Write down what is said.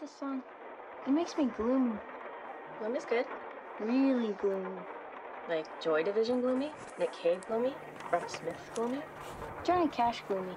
like this song. It makes me gloomy. Gloom is good. Really gloomy. Like Joy Division gloomy, Nick Cave gloomy, Rob Smith gloomy, Johnny Cash gloomy.